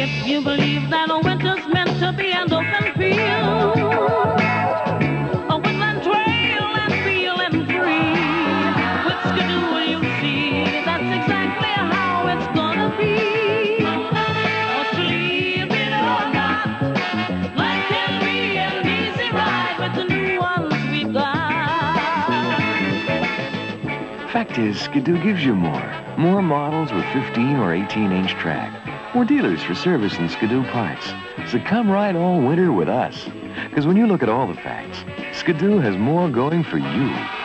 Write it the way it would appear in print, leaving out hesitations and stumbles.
If you believe that a winter's meant to be an open field, fact is, Ski-Doo gives you more models with 15 or 18-inch track, more dealers for service and Ski-Doo parts. So come ride all winter with us, because when you look at all the facts, Ski-Doo has more going for you.